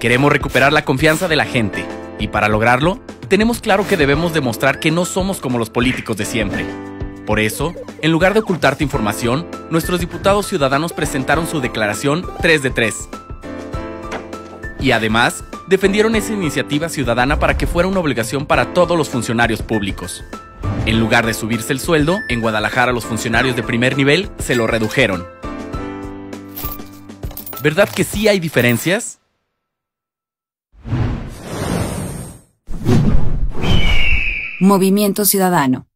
Queremos recuperar la confianza de la gente y para lograrlo, tenemos claro que debemos demostrar que no somos como los políticos de siempre. Por eso, en lugar de ocultarte información, nuestros diputados ciudadanos presentaron su declaración 3 de 3. Y además, defendieron esa iniciativa ciudadana para que fuera una obligación para todos los funcionarios públicos. En lugar de subirse el sueldo, en Guadalajara los funcionarios de primer nivel se lo redujeron. ¿Verdad que sí hay diferencias? Movimiento Ciudadano.